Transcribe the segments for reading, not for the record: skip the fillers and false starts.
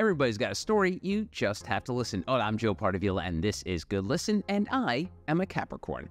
Everybody's got a story, you just have to listen. Oh, I'm Joe Pardavila, and this is Good Listen, and I am a Capricorn.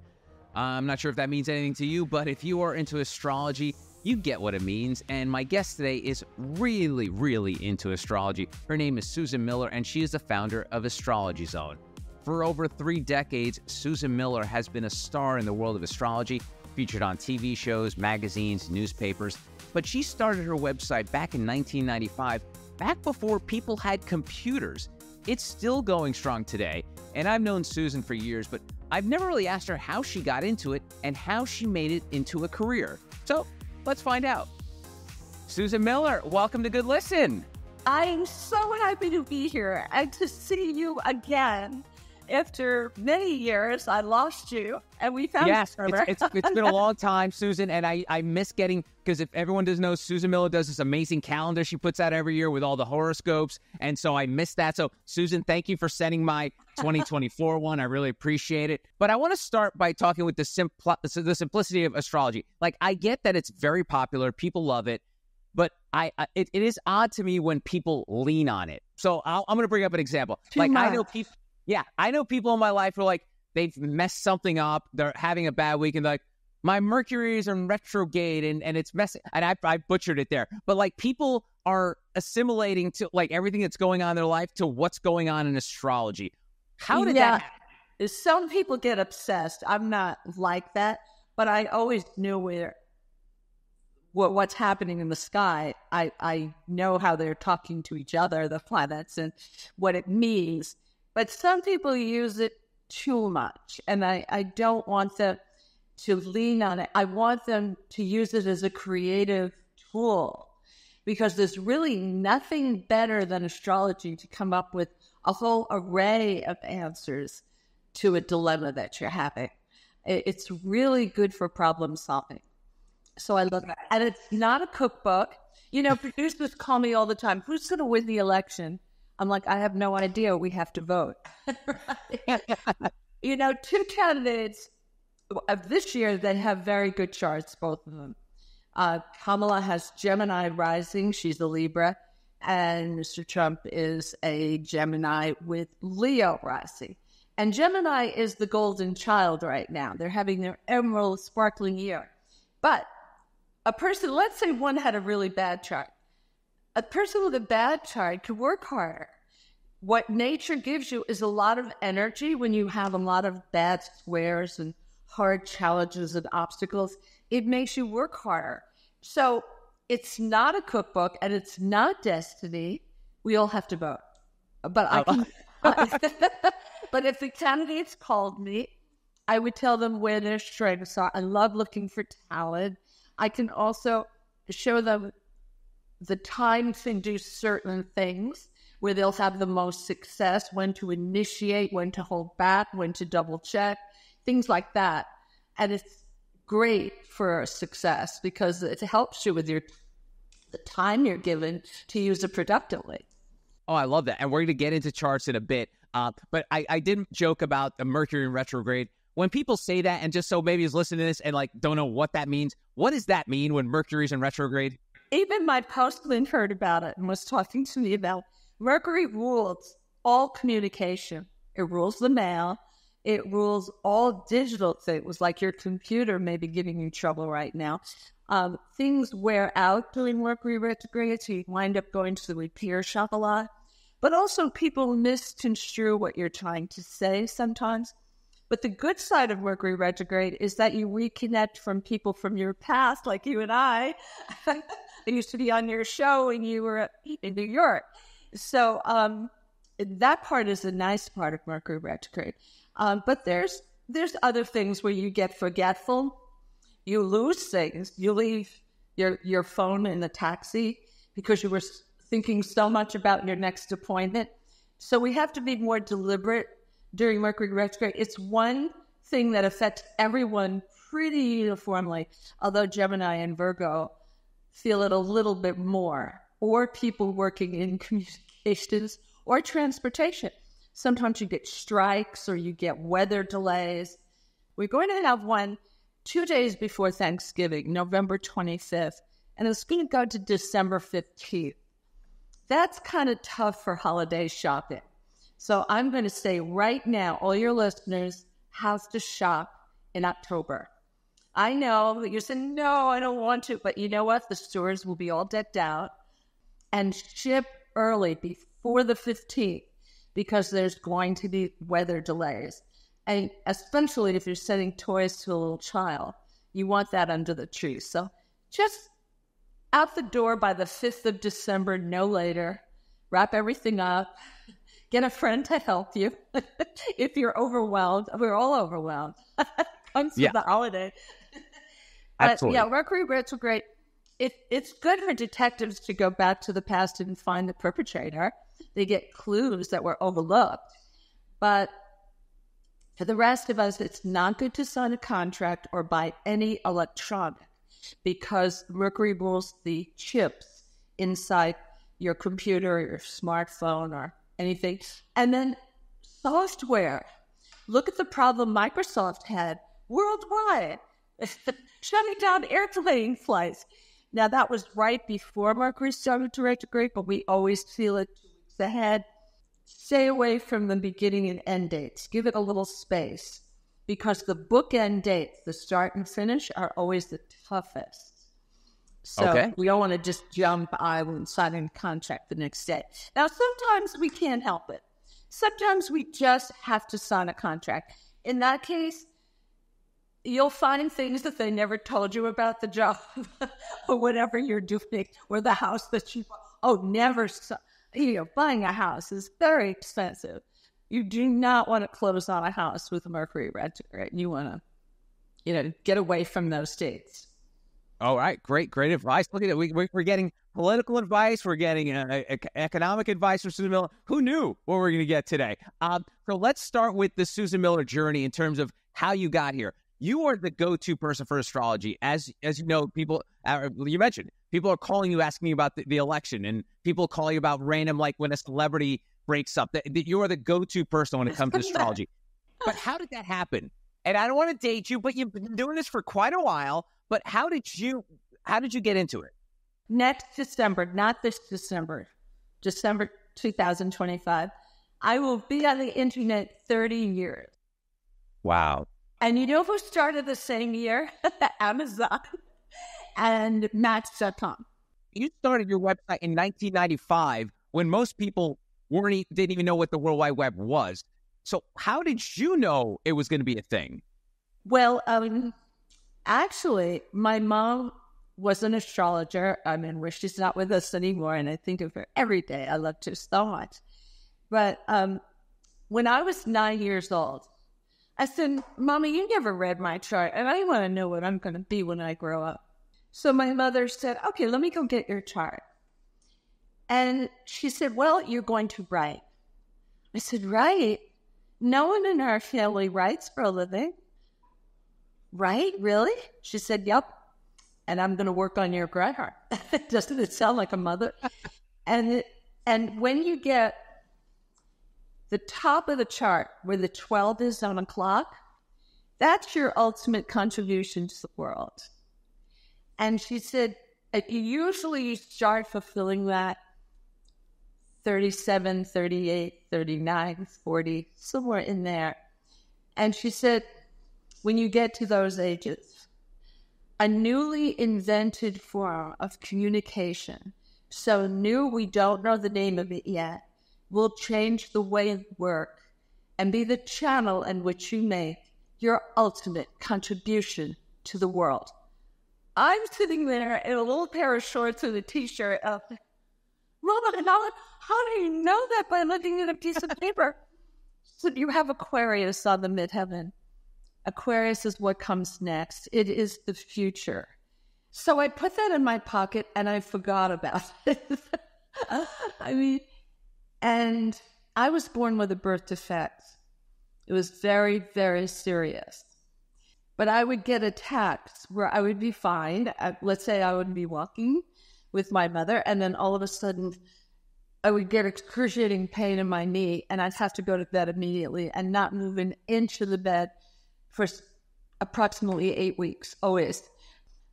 I'm not sure if that means anything to you, but if you are into astrology, you get what it means, and my guest today is really, really into astrology. Her name is Susan Miller, and she is the founder of Astrology Zone. For over 3 decades, Susan Miller has been a star in the world of astrology, featured on TV shows, magazines, newspapers, but she started her website back in 1995, back before people had computers. It's still going strong today, and I've known Susan for years, but I've never really asked her how she got into it and how she made it into a career. So let's find out. Susan Miller, welcome to Good Listen. I'm so happy to be here and to see you again. After many years, I lost you, and we found each other. It's been a long time, Susan, and I miss getting, because if everyone doesn't know, Susan Miller does this amazing calendar she puts out every year with all the horoscopes, and so I miss that. So, Susan, thank you for sending my 2024 one. I really appreciate it. But I want to start by talking with the simplicity of astrology. Like, I get that it's very popular. People love it. But it is odd to me when people lean on it. So I'm going to bring up an example. I know people... Yeah, I know people in my life who are like, they've messed something up, they're having a bad week, and they're like, my Mercury is in retrograde, and it's messing, and I butchered it there. But, like, people are assimilating to, like, everything that's going on in their life to what's going on in astrology. How did that happen? Some people get obsessed. I'm not like that, but I always knew what's happening in the sky. I know how they're talking to each other, the planets, and what it means. But some people use it too much, and I don't want them to lean on it. I want them to use it as a creative tool, because there's really nothing better than astrology to come up with a whole array of answers to a dilemma that you're having. It's really good for problem solving. So I love that. And it's not a cookbook. You know, producers call me all the time, who's going to win the election? I'm like, I have no idea. We have to vote. You know, 2 candidates of this year that have very good charts, both of them. Kamala has Gemini rising. She's a Libra. And Mr. Trump is a Gemini with Leo rising. And Gemini is the golden child right now. They're having their emerald sparkling year. But a person, let's say one had a really bad chart. A person with a bad chart could work harder. What nature gives you is a lot of energy when you have a lot of bad squares and hard challenges and obstacles. It makes you work harder. So it's not a cookbook, and it's not destiny. We all have to vote. But but if the candidates called me, I would tell them where their strengths are. I love looking for talent. I can also show them the time to do certain things where they'll have the most success, when to initiate, when to hold back, when to double check, things like that. And it's great for success because it helps you with the time you're given to use it productively. Oh, I love that. And we're going to get into charts in a bit. But I didn't joke about the Mercury retrograde. When people say that, and just so maybe is listening to this and like don't know what that means, what does that mean when Mercury's in retrograde? Even my postman heard about it and was talking to me about Mercury rules all communication. It rules the mail. It rules all digital things, like your computer may be giving you trouble right now. Things wear out during Mercury retrograde, so you wind up going to the repair shop a lot. But also people misconstrue what you're trying to say sometimes. But the good side of Mercury retrograde is that you reconnect from people from your past, like you and I. I used to be on your show when you were in New York. So that part is a nice part of Mercury retrograde. But there's other things where you get forgetful. You lose things. You leave your phone in the taxi because you were thinking so much about your next appointment. So we have to be more deliberate during Mercury retrograde. It's one thing that affects everyone pretty uniformly, although Gemini and Virgo feel it a little bit more, or people working in communications or transportation. Sometimes you get strikes or you get weather delays. We're going to have one 2 days before Thanksgiving, November 25th, and it's going to go to December 15th. That's kind of tough for holiday shopping. So I'm going to say right now, all your listeners, how's to shop in October. I know that you're saying, no, I don't want to. But you know what? The stores will be all decked out and ship early before the 15th because there's going to be weather delays. And especially if you're sending toys to a little child, you want that under the tree. So just out the door by the 5th of December, no later. Wrap everything up. Get a friend to help you if you're overwhelmed. We're all overwhelmed. Comes with the holiday. Absolutely. Yeah, Mercury retrograde. It's good for detectives to go back to the past and find the perpetrator. They get clues that were overlooked. But for the rest of us, it's not good to sign a contract or buy any electronic because Mercury rules the chips inside your computer or your smartphone or anything. And then software. Look at the problem Microsoft had worldwide, shutting down airplane flights. Now, that was right before Mercury started to retrograde, but we always feel it 2 weeks ahead. Stay away from the beginning and end dates. Give it a little space because the bookend dates, the start and finish, are always the toughest. So we don't want to just jump and sign a contract the next day. Now, sometimes we can't help it. Sometimes we just have to sign a contract. In that case, you'll find things that they never told you about the job or whatever you're doing or the house that you bought. Buying a house is very expensive. You do not want to close on a house with Mercury retrograde. You want to, get away from those dates. All right, great advice. Look at it. We're getting political advice. We're getting economic advice from Susan Miller. Who knew what we're going to get today? So let's start with the Susan Miller journey in terms of how you got here. You are the go-to person for astrology. As you know, people, you mentioned, people are calling you, asking you about the election, and people call you about random, like when a celebrity breaks up. You are the go-to person when it comes to astrology. But how did that happen? And I don't want to date you, but you've been doing this for quite a while. But how did you get into it? Next December, not this December, December 2025, I will be on the internet 30 years. Wow. And you know who started the same year? Amazon and Match.com. You started your website in 1995 when most people didn't even know what the World Wide Web was. So how did you know it was going to be a thing? Well, actually, my mom was an astrologer. She's not with us anymore, and I think of her every day. I loved her so much. But when I was 9 years old, I said, Mommy, you never read my chart, and I want to know what I'm going to be when I grow up. So my mother said, okay, let me go get your chart. And she said, well, you're going to write. I said, write? No one in our family writes for a living. Right? Really? She said, yep. And I'm going to work on your grad heart. Doesn't it sound like a mother? And when you get the top of the chart where the 12 is on a clock, that's your ultimate contribution to the world. And she said, usually you start fulfilling that 37, 38, 39, 40, somewhere in there. And she said, when you get to those ages, a newly invented form of communication, so new we don't know the name of it yet, will change the way you work and be the channel in which you make your ultimate contribution to the world. I'm sitting there in a little pair of shorts and a T-shirt. Robert, how do you know that by looking at a piece of paper? So you have Aquarius on the midheaven. Aquarius is what comes next. It is the future. So I put that in my pocket and I forgot about it. And I was born with a birth defect. It was very, very serious. But I would get attacks where I would be fine. Let's say I would be walking with my mother, and then all of a sudden I would get excruciating pain in my knee, and I'd have to go to bed immediately and not move an inch of the bed for approximately 8 weeks, always.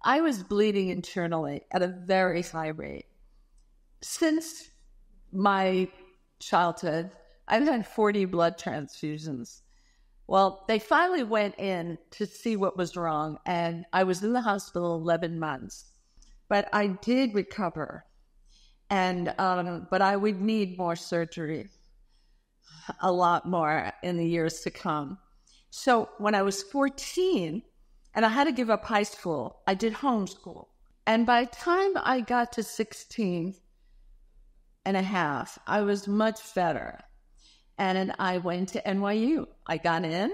I was bleeding internally at a very high rate. Since my childhood, I've had 40 blood transfusions. Well, they finally went in to see what was wrong, and I was in the hospital 11 months. But I did recover, and but I would need more surgery, a lot more in the years to come. So when I was 14, and I had to give up high school, I did homeschool. And by the time I got to 16 and a half, I was much better. And I went to NYU. I got in.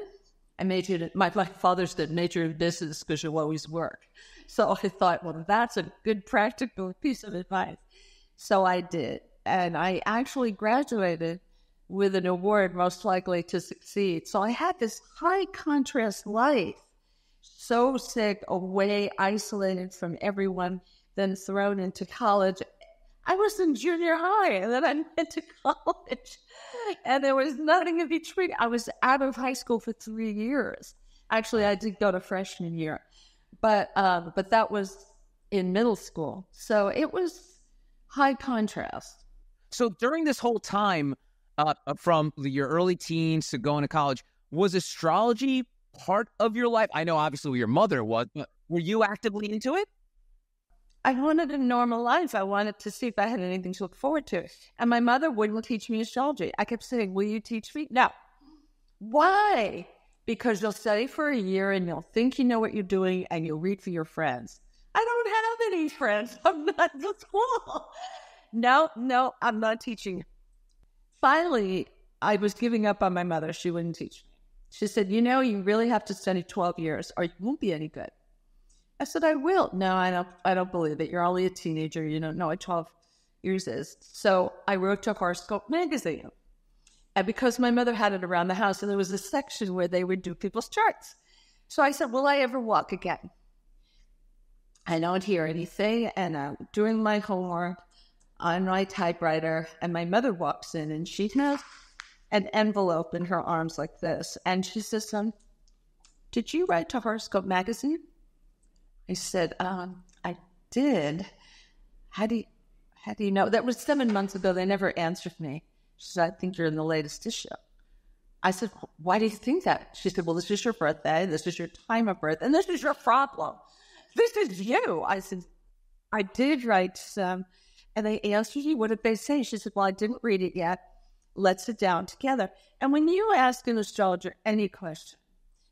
I majored. My father said, "Major in business because you'll always work." So I thought, well, that's a good practical piece of advice. So I did. And I actually graduated with an award, most likely to succeed. So I had this high contrast life, so sick, away, isolated from everyone, then thrown into college. I was in junior high, and then I went to college, and there was nothing in between. I was out of high school for 3 years. Actually, I did go to freshman year, but that was in middle school. So it was high contrast. So during this whole time, from your early teens to going to college, was astrology part of your life? I know obviously your mother was, but were you actively into it? I wanted a normal life. I wanted to see if I had anything to look forward to. And my mother wouldn't teach me astrology. I kept saying, "Will you teach me?" No. Why? Because you'll study for a year and you'll think you know what you're doing and you'll read for your friends. I don't have any friends. I'm not in school. No, I'm not teaching. Finally, I was giving up on my mother. She wouldn't teach me. She said, "You know, you really have to study 12 years or you won't be any good." I said, "I will." "No, I don't believe it. You're only a teenager. You don't know what 12 years is." So I wrote to Horoscope Magazine. And because my mother had it around the house, and there was a section where they would do people's charts. So I said, "Will I ever walk again? I don't hear anything, and I'm doing my homework on my typewriter." And my mother walks in, and she has an envelope in her arms like this. And she says, "Did you write to Horoscope Magazine?" I said, "I did." How do you know? That was 7 months ago. They never answered me. She said, "I think you're in the latest issue." I said, "Why do you think that?" She said, "Well, this is your birthday. This is your time of birth. And this is your problem. This is you." I said, "I did write some." And they asked me, "What did they say?" She said, "Well, I didn't read it yet. Let's sit down together." And when you ask an astrologer any question,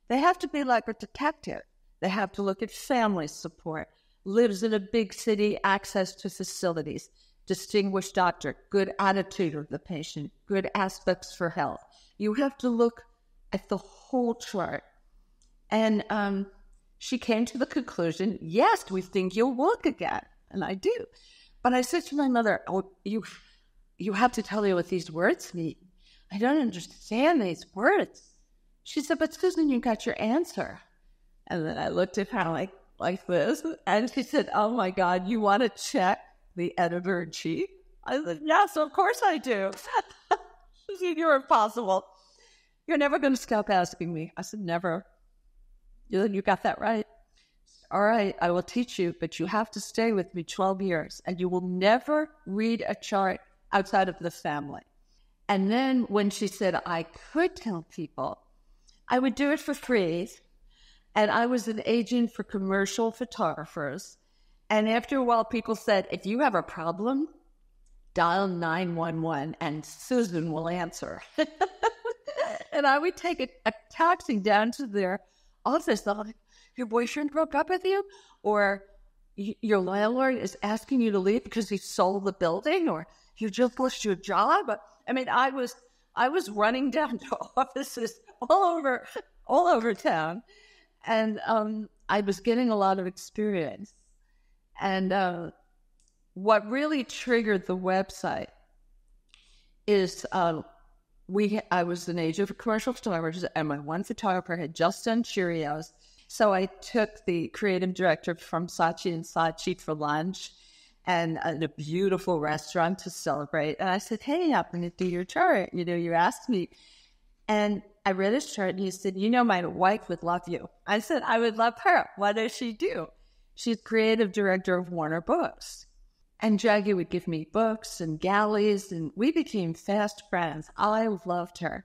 they have to be like a detective. They have to look at family support, lives in a big city, access to facilities, distinguished doctor, good attitude of the patient, good aspects for health. You have to look at the whole chart. And she came to the conclusion, "Yes, we think you'll walk again." And I do. But I said to my mother, "Oh, you have to tell me what these words mean. I don't understand these words." She said, "But Susan, you got your answer." And then I looked at her like this, and she said, "Oh my God, you want to check the editor-in-chief?" I said, "Yes, of course I do." She said, "You're impossible. You're never going to stop asking me." I said, "Never." You got that right. "All right, I will teach you, but you have to stay with me 12 years, and you will never read a chart outside of the family." And then when she said I could tell people, I would do it for free. And I was an agent for commercial photographers. And after a while, people said, "If you have a problem, dial 911 and Susan will answer." And I would take a taxi down to their office. Like, "Your boyfriend broke up with you?" Or, "Your landlord is asking you to leave because he sold the building?" Or, "You just lost your job?" I mean, I was running down to offices all over town. And I was getting a lot of experience. And what really triggered the website is I was an agent for commercial photographers, and my one photographer had just done Cheerios. So I took the creative director from Saatchi and Saatchi for lunch and a beautiful restaurant to celebrate. And I said, "Hey, I'm going to do your chart. You know, you asked me." And I read his chart, and he said, "You know, my wife would love you." I said, "I would love her. What does she do?" "She's creative director of Warner Books." And Jackie would give me books and galleys, and we became fast friends. I loved her.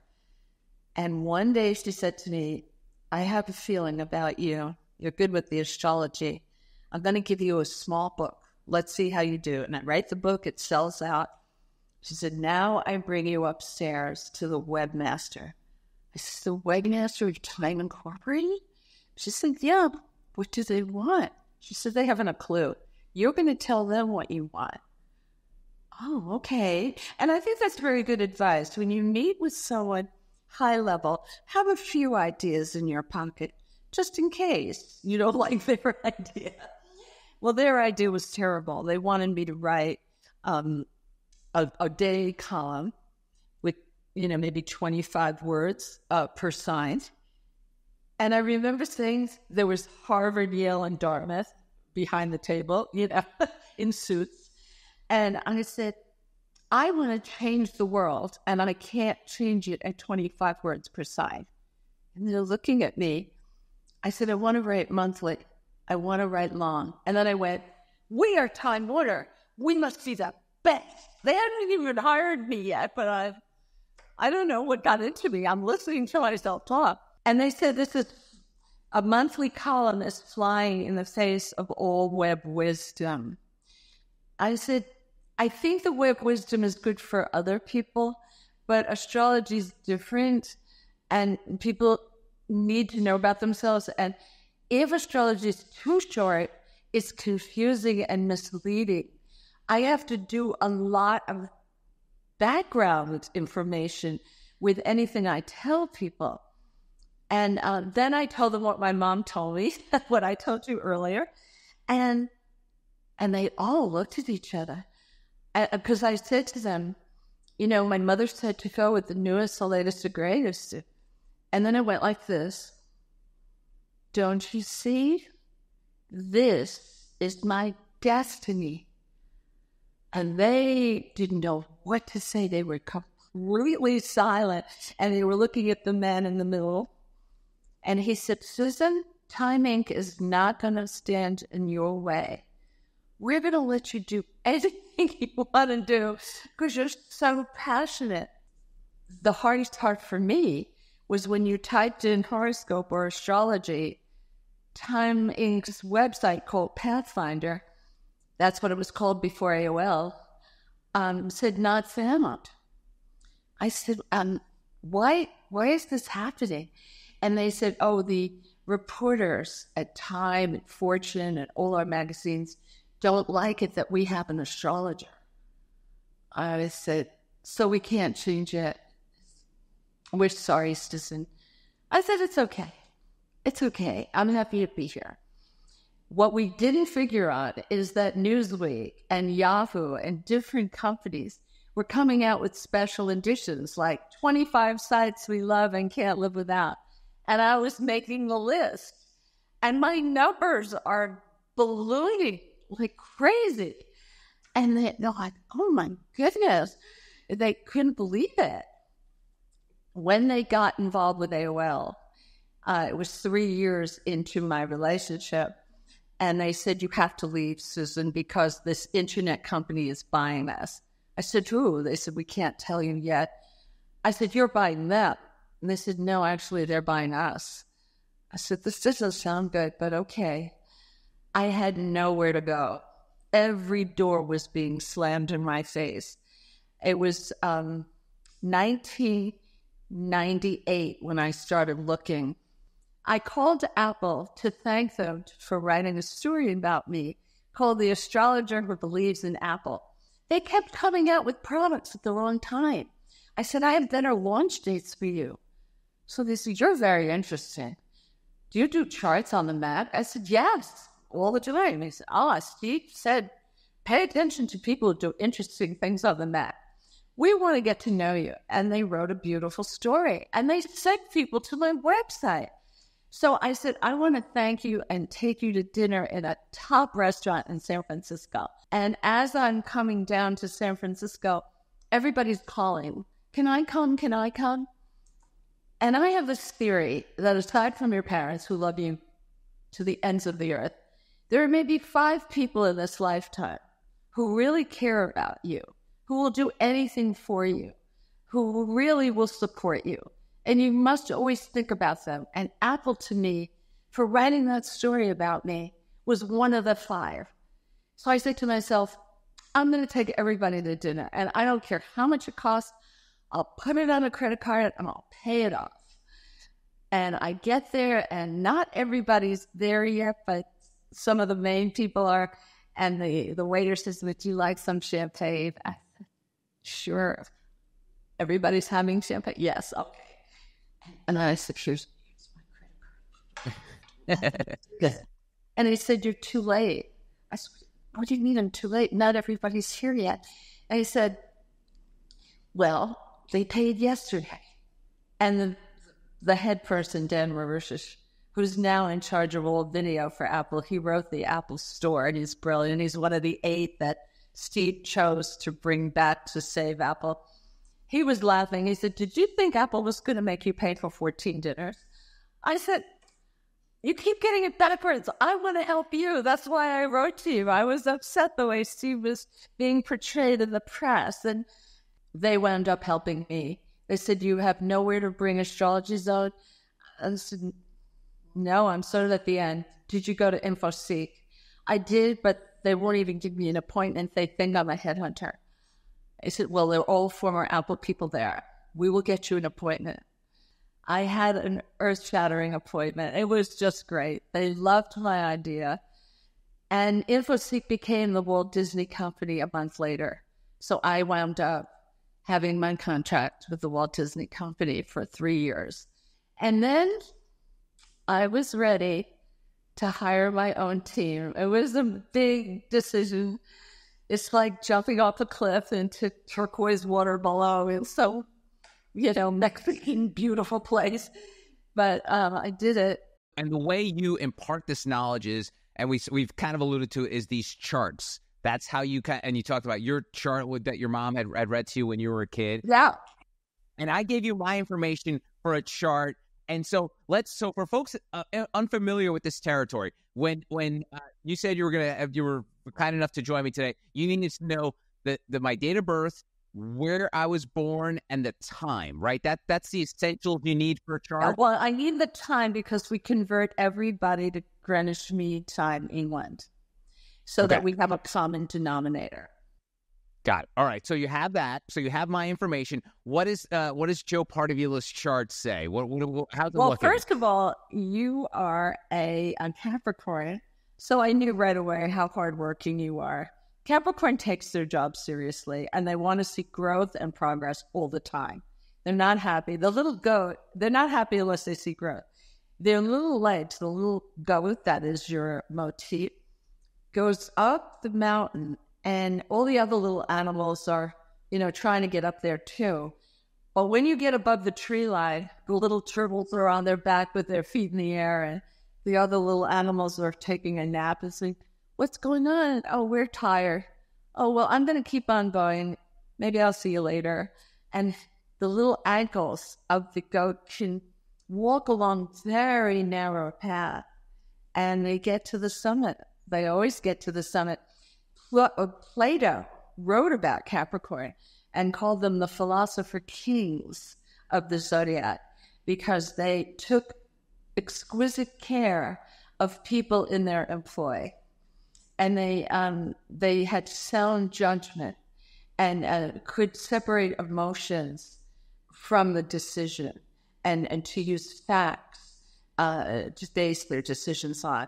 And one day she said to me, I have a feeling about you. You're good with the astrology. I'm going to give you a small book. Let's see how you do. And I write the book. It sells out. She said, now I bring you upstairs to the webmaster. I said, the webmaster of Time Incorporated? She said, yeah, what do they want? She said, they haven't a clue. You're going to tell them what you want. Oh, okay. And I think that's very good advice. When you meet with someone high level, have a few ideas in your pocket, just in case you don't like their idea. Well, their idea was terrible. They wanted me to write a daily column with, you know, maybe 25 words per sign. And I remember saying there was Harvard, Yale, and Dartmouth behind the table, you know, in suits. And I said, I want to change the world, and I can't change it at 25 words per side. And they're looking at me. I said, I want to write monthly. I want to write long. And then I went, we are Time Warner. We must be the best. They haven't even hired me yet, but I don't know what got into me. I'm listening to myself talk. And they said, this is a monthly column is flying in the face of all web wisdom. I said, I think the web wisdom is good for other people, but astrology is different, and people need to know about themselves. And if astrology is too short, it's confusing and misleading. I have to do a lot of background information with anything I tell people. And then I told them what my mom told me, what I told you earlier. And they all looked at each other. Because I said to them, you know, my mother said to go with the newest, the latest, the greatest. And then I went like this. Don't you see? This is my destiny. And they didn't know what to say. They were completely silent. And they were looking at the man in the middle. And he said, Susan, Time Inc. is not going to stand in your way. We're going to let you do anything you want to do because you're so passionate. The hardest part for me was when you typed in horoscope or astrology, Time Inc.'s website called Pathfinder, that's what it was called before AOL, said not found. I said, why is this happening? And they said, oh, the reporters at Time and Fortune and all our magazines don't like it that we have an astrologer. I said, so we can't change it. We're sorry, Susan. I said, it's okay. It's okay. I'm happy to be here. What we didn't figure out is that Newsweek and Yahoo and different companies were coming out with special editions, like 25 sites we love and can't live without. And I was making the list. And my numbers are ballooning like crazy. And they're like, oh my goodness. They couldn't believe it. When they got involved with AOL, it was 3 years into my relationship. And they said, you have to leave, Susan, because this internet company is buying us. I said, who? They said, we can't tell you yet. I said, you're buying them. And they said, no, actually, they're buying us. I said, this doesn't sound good, but okay. I had nowhere to go. Every door was being slammed in my face. It was 1998 when I started looking. I called Apple to thank them for writing a story about me called The Astrologer Who Believes in Apple. They kept coming out with products at the wrong time. I said, I have better launch dates for you. So they said, you're very interesting. Do you do charts on the map? I said, yes. All the time. He said, oh, Steve said, pay attention to people who do interesting things on the map. We want to get to know you. And they wrote a beautiful story. And they sent people to my website. So I said, I want to thank you and take you to dinner in a top restaurant in San Francisco. And as I'm coming down to San Francisco, everybody's calling. Can I come? Can I come? And I have this theory that aside from your parents who love you to the ends of the earth, there may be 5 people in this lifetime who really care about you, who will do anything for you, who really will support you. And you must always think about them. And Apple, to me, for writing that story about me, was one of the five. So I said to myself, I'm going to take everybody to dinner, and I don't care how much it costs. I'll put it on a credit card and I'll pay it off. And I get there, and not everybody's there yet, but some of the main people are. And the waiter says, would you like some champagne? I said, sure. Everybody's having champagne? Yes. Okay. And I said, here's my credit card. And he said, you're too late. I said, what do you mean I'm too late? Not everybody's here yet. And he said, well, they paid yesterday. And the head person, Dan Marusish, who's now in charge of all video for Apple, he wrote the Apple Store, and he's brilliant. He's one of the 8 that Steve chose to bring back to save Apple. He was laughing. He said, did you think Apple was going to make you pay for 14 dinners? I said, you keep getting it backwards. I want to help you. That's why I wrote to you. I was upset the way Steve was being portrayed in the press. And they wound up helping me. They said, you have nowhere to bring Astrology Zone. I said, no, I'm sort of at the end. Did you go to InfoSeek? I did, but they won't even give me an appointment. They think I'm a headhunter. I said, well, they're all former Apple people there. We will get you an appointment. I had an earth-shattering appointment. It was just great. They loved my idea. And InfoSeek became the Walt Disney Company a month later. So I wound up having my contract with the Walt Disney Company for 3 years. And then I was ready to hire my own team. It was a big decision. It's like jumping off a cliff into turquoise water below. It's so, you know, Mexican, beautiful place. But I did it. And the way you impart this knowledge is, and we've kind of alluded to, is these charts. That's how you kind of, and you talked about your chart that your mom had read to you when you were a kid. Yeah. And I gave you my information for a chart. And so so for folks unfamiliar with this territory, when you said you were kind enough to join me today, you needed to know my date of birth, where I was born, and the time, right? That's the essentials you need for a chart. Yeah, well, I need the time because we convert everybody to Greenwich Mean Time, England, so that we have a common denominator. Got it. All right. So you have that. So you have my information. What does Joe Pardavila's chart say? How's it looking? Well, first of all, you are a Capricorn, so I knew right away how hardworking you are. Capricorn takes their job seriously, and they want to see growth and progress all the time. They're not happy. The little goat, they're not happy unless they see growth. Their little legs, the little goat, that is your motif, goes up the mountain, and all the other little animals are, you know, trying to get up there too. But when you get above the tree line, the little turtles are on their back with their feet in the air, and the other little animals are taking a nap and saying, what's going on? Oh, we're tired. Oh, well, I'm going to keep on going. Maybe I'll see you later. And the little ankles of the goat can walk along very narrow path, and they get to the summit. They always get to the summit. Plato wrote about Capricorn and called them the philosopher kings of the zodiac because they took exquisite care of people in their employ. And they had sound judgment and could separate emotions from the decision and to use facts to base their decisions on.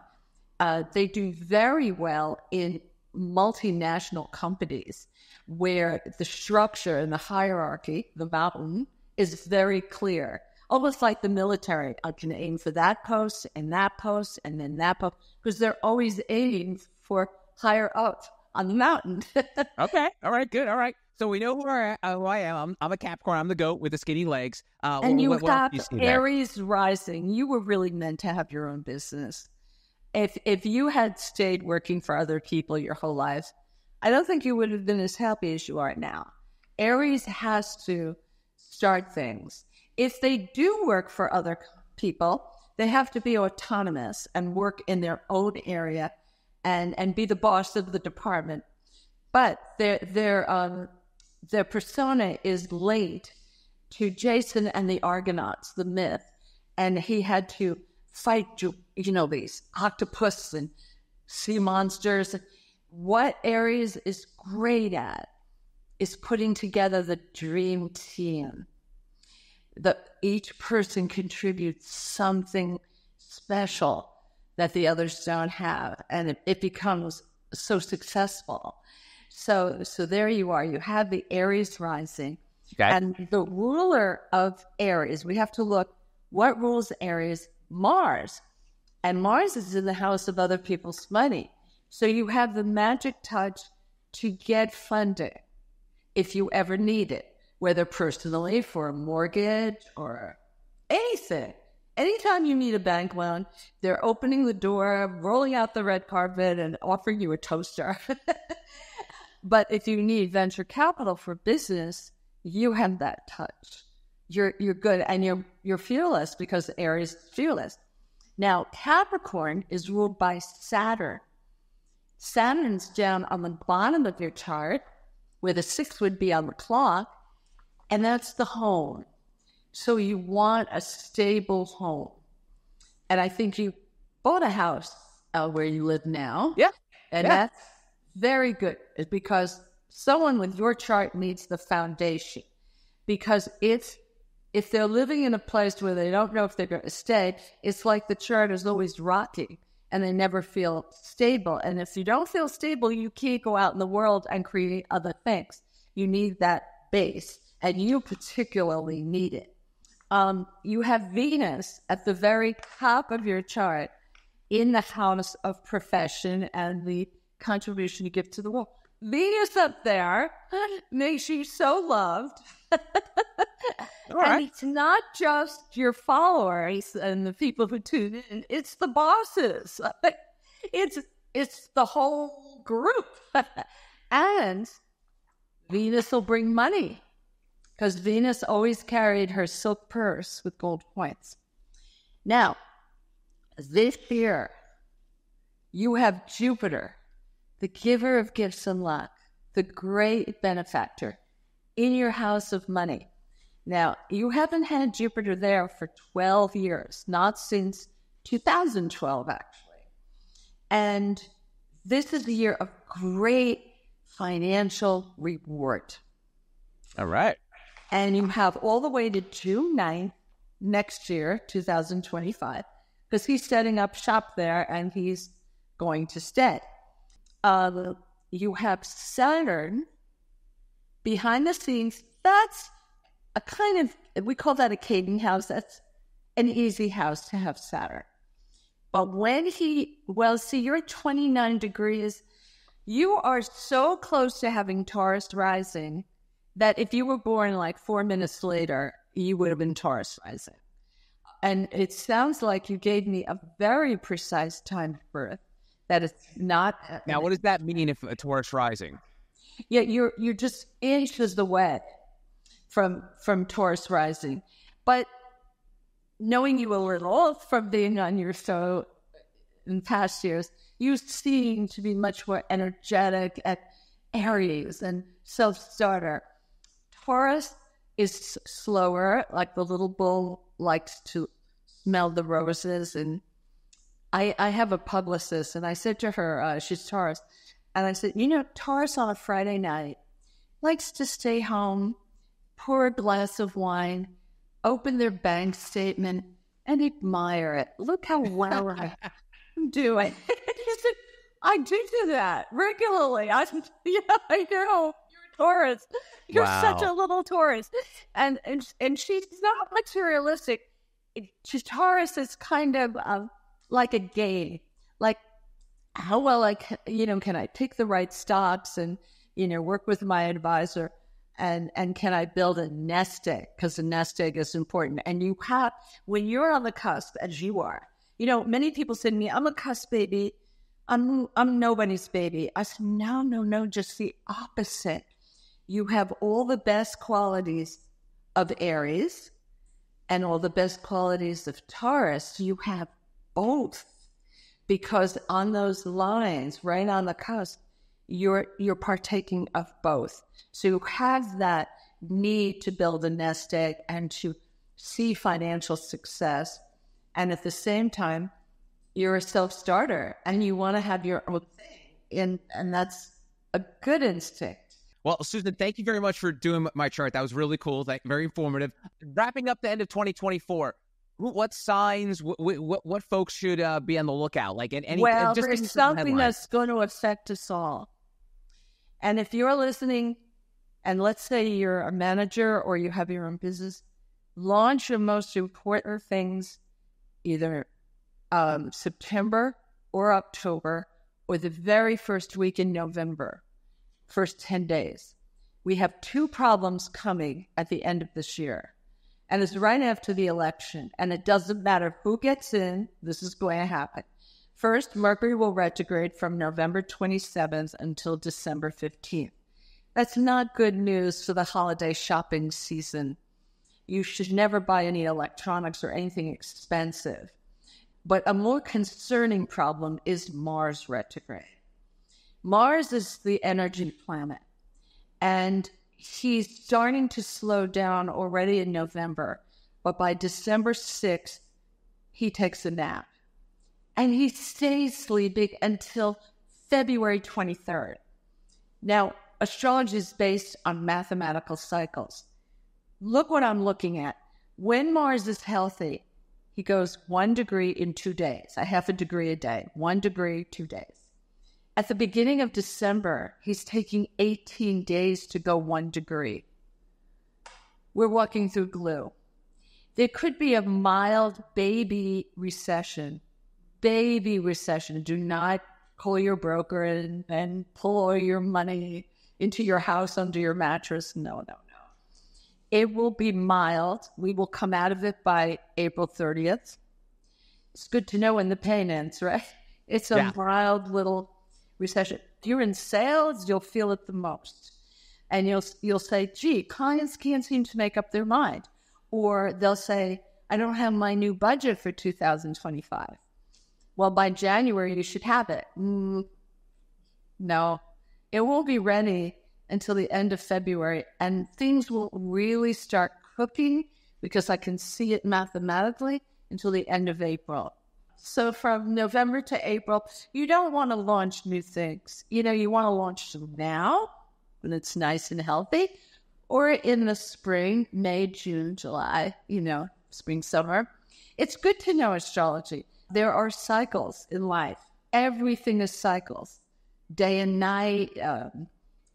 They do very well in multinational companies where the structure and the hierarchy, the mountain, is very clear. Almost like the military. I can aim for that post and that post and then that post because they're always aiming for higher up on the mountain. Okay. All right. Good. All right. So we know who I am. I'm a Capricorn. I'm the goat with the skinny legs. And you got Aries rising. You were really meant to have your own business. If you had stayed working for other people your whole life, I don't think you would have been as happy as you are now. Aries has to start things. If they do work for other people, they have to be autonomous and work in their own area and be the boss of the department. but their persona is linked to Jason and the Argonauts, the myth, and he had to fight, you know, these octopus and sea monsters. What Aries is great at is putting together the dream team. That each person contributes something special that the others don't have, and it becomes so successful. So there you are. You have the Aries rising, okay, and the ruler of Aries. We have to look what rules Aries. Mars, and Mars is in the house of other people's money. So you have the magic touch to get funding if you ever need it, whether personally for a mortgage or anything. Anytime you need a bank loan, they're opening the door, rolling out the red carpet, and offering you a toaster. But if you need venture capital for business, you have that touch. You're good, and you're fearless because Aries is fearless. Now, Capricorn is ruled by Saturn. Saturn's down on the bottom of your chart, where the 6 would be on the clock, and that's the home. So you want a stable home. And I think you bought a house where you live now. Yeah. And that's very good, because someone with your chart needs the foundation, because if they're living in a place where they don't know if they're going to stay, it's like the chart is always rocky and they never feel stable. And if you don't feel stable, you can't go out in the world and create other things. You need that base, and you particularly need it. You have Venus at the very top of your chart in the house of profession and the contribution you give to the world. Venus up there makes you so loved. Right. And it's not just your followers and the people who tune in. It's the bosses. It's the whole group. And Venus will bring money, because Venus always carried her silk purse with gold coins. Now, this year, you have Jupiter, the giver of gifts and luck, the great benefactor, in your house of money. Now, you haven't had Jupiter there for 12 years, not since 2012, actually. And this is the year of great financial reward. All right. And you have all the way to June 9th next year, 2025, because he's setting up shop there and he's going to stay. You have Saturn behind the scenes. That's a kind of, we call that a caving house. That's an easy house to have Saturn. But when see, you're at 29 degrees. You are so close to having Taurus rising that if you were born like 4 minutes later, you would have been Taurus rising. And it sounds like you gave me a very precise time of birth. That is not happening. Now, what does that mean if a Taurus rising? Yeah, you're just inches away from Taurus rising. But knowing you a little from being on your show in past years, you seem to be much more energetic at Aries and self-starter. Taurus is slower, like the little bull likes to smell the roses. And I have a publicist, and I said to her, she's Taurus, and I said, Taurus on a Friday night likes to stay home, pour a glass of wine, open their bank statement, and admire it. Look how well I'm doing. She said, I do that regularly. I know you're a Taurus. You're such a little Taurus. And she's not materialistic. Taurus is kind of... like a game, like how well can I pick the right stocks and, work with my advisor and can I build a nest egg? Because a nest egg is important. And you have, when you're on the cusp as you are, many people say to me, I'm a cusp baby. I'm nobody's baby. I said, no, just the opposite. You have all the best qualities of Aries and all the best qualities of Taurus. You have both, because on those lines, right on the cusp, you're partaking of both. So you have that need to build a nest egg and to see financial success. And at the same time, you're a self-starter and you want to have your own thing. And that's a good instinct. Well, Susan, thank you very much for doing my chart. That was really cool. Very informative. Wrapping up the end of 2024, what signs, what folks should be on the lookout? There's something that's going to affect us all. And if you're listening, and let's say you're a manager or you have your own business, launch your most important things either September or October or the very first week in November, first 10 days. We have two problems coming at the end of this year. And it's right after the election. And it doesn't matter who gets in, this is going to happen. First, Mercury will retrograde from November 27th until December 15th. That's not good news for the holiday shopping season. You should never buy any electronics or anything expensive. But a more concerning problem is Mars retrograde. Mars is the energy planet. And he's starting to slow down already in November, but by December 6th, he takes a nap. And he stays sleeping until February 23rd. Now, astrology is based on mathematical cycles. Look what I'm looking at. When Mars is healthy, he goes 1 degree in 2 days, a half a degree a day, 1 degree, 2 days. At the beginning of December, he's taking 18 days to go 1 degree. We're walking through glue. There could be a mild baby recession. Do not call your broker and pull all your money into your house under your mattress. No. It will be mild. We will come out of it by April 30th. It's good to know when the pain ends, right? It's a mild little recession. If you're in sales, you'll feel it the most. And you'll say, gee, clients can't seem to make up their mind. Or they'll say, I don't have my new budget for 2025. Well, by January, you should have it. No, it won't be ready until the end of February. And things will really start cooking, because I can see it mathematically, until the end of April. So from November to April, you don't want to launch new things. You want to launch them now when it's nice and healthy, or in the spring, May, June, July, spring, summer. It's good to know astrology. There are cycles in life. Everything is cycles. Day and night.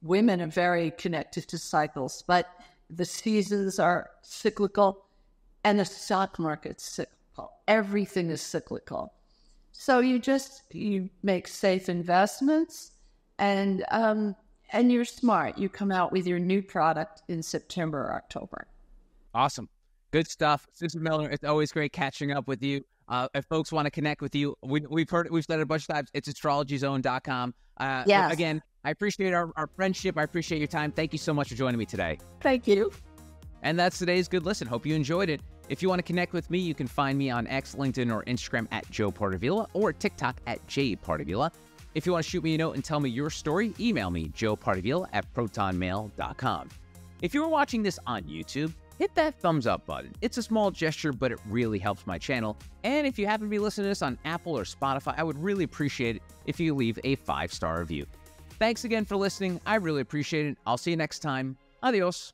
Women are very connected to cycles, but the seasons are cyclical and the stock market's cyclical. Everything is cyclical. So you make safe investments and you're smart. You come out with your new product in September or October. Awesome. Good stuff. Susan Miller, it's always great catching up with you. If folks want to connect with you, we've said it a bunch of times. It's astrologyzone.com. Yes. Again, I appreciate our friendship. I appreciate your time. Thank you so much for joining me today. Thank you. And that's today's Good Listen. Hope you enjoyed it. If you want to connect with me, you can find me on X, LinkedIn, or Instagram at Joe Pardavila, or TikTok at JPardavila. If you want to shoot me a note and tell me your story, email me, joepardavila@protonmail.com. If you are watching this on YouTube, hit that thumbs up button. It's a small gesture, but it really helps my channel. And if you happen to be listening to this on Apple or Spotify, I would really appreciate it if you leave a 5-star review. Thanks again for listening. I really appreciate it. I'll see you next time. Adios.